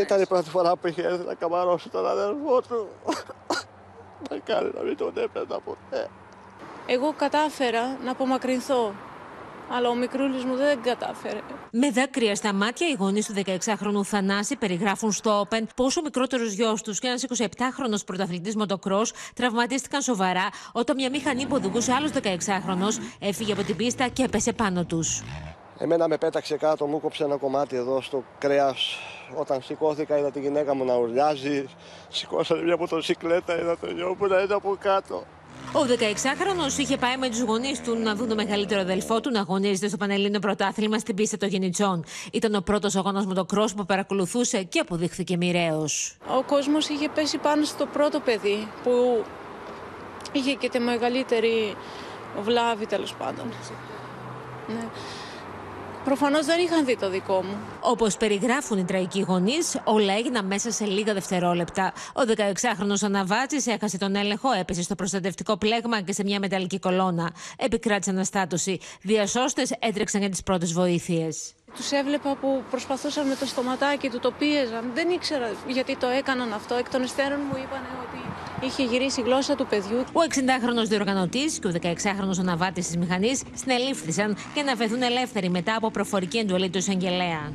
Ήταν η πρώτη φορά που είχε έρθει να καμαρώσει τον αδερφό του. Να κάνει να μην τον έπαιρνα ποτέ. Εγώ κατάφερα να απομακρυνθώ, αλλά ο μικρούλης μου δεν κατάφερε. Με δάκρυα στα μάτια, οι γονείς του 16χρονου Θανάση περιγράφουν στο Open πως ο μικρότερος γιος τους και ένας 27χρονος πρωταθλητής μοτοκρός τραυματίστηκαν σοβαρά όταν μια μηχανή που οδηγούσε άλλος 16χρονος έφυγε από την πίστα και έπεσε πάνω τους. Εμένα με πέταξε κάτω, μου κόψε ένα κομμάτι εδώ στο κρέας. Όταν σηκώθηκα, είδα τη γυναίκα μου να ουρλιάζει. Σηκώσανε μια μοτοσυκλέτα, είδα το γιο μου να είναι από κάτω. Ο 16χρονος είχε πάει με τους γονείς του να δουν τον μεγαλύτερο αδελφό του να αγωνίζεται στο Πανελλήνιο Πρωτάθλημα στην πίστα των Γιαννιτσών. Ήταν ο πρώτος αγώνας μοτοκρός που παρακολουθούσε και αποδείχθηκε μοιραίος. Ο κόσμος είχε πέσει πάνω στο πρώτο παιδί που είχε και τη μεγαλύτερη βλάβη, τέλος πάντων. Ναι. Προφανώς δεν είχαν δει το δικό μου. Όπως περιγράφουν οι τραγικοί γονείς, όλα έγιναν μέσα σε λίγα δευτερόλεπτα. Ο 16χρονος Αναβάτσης έχασε τον έλεγχο, έπεσε στο προστατευτικό πλέγμα και σε μια μεταλλική κολόνα. Επικράτησε αναστάτωση. Διασώστες έτρεξαν για τις πρώτες βοήθειες. Τους έβλεπα που προσπαθούσαν με το στοματάκι του, το πίεζαν. Δεν ήξερα γιατί το έκαναν αυτό. Εκ των υστέρων μου είπαν ότι είχε γυρίσει η γλώσσα του παιδιού. Ο 60χρονος διοργανωτής και ο 16χρονος αναβάτης της μηχανής συνελήφθησαν και αναφεθούν ελεύθεροι μετά από προφορική εντολή του εισαγγελέα.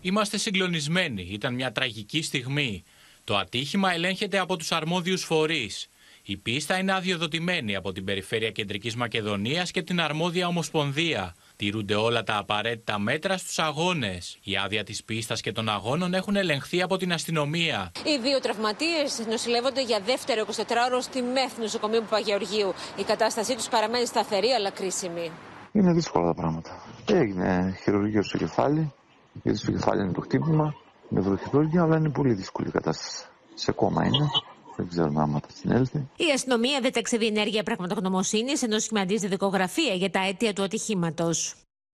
Είμαστε συγκλονισμένοι. Ήταν μια τραγική στιγμή. Το ατύχημα ελέγχεται από τους αρμόδιους φορείς. Η πίστα είναι αδειοδοτημένη από την Περιφέρεια Κεντρικής Μακεδονίας και την αρμόδια Ομοσπονδία. Τηρούνται όλα τα απαραίτητα μέτρα στους αγώνες. Η άδεια της πίστας και των αγώνων έχουν ελεγχθεί από την αστυνομία. Οι δύο τραυματίες νοσηλεύονται για δεύτερο 24ωρο στη ΜΕΘ νοσοκομείου Παπαγεωργίου. Η κατάστασή τους παραμένει σταθερή αλλά κρίσιμη. Είναι δύσκολα τα πράγματα. Έγινε χειρουργείο στο κεφάλι, γιατί στο κεφάλι είναι το χτύπημα, νευροχειρουργία, αλλά είναι πολύ δύσκολη η κατάσταση. Σε κόμμα είναι. Δεν ξέρουμε άμα θα συνέλθει. Η αστυνομία δεν τα εξεδεί ενέργεια πραγματογνωμοσύνης, ενώ σχηματίζει δικογραφία για τα αίτια του ατυχήματος.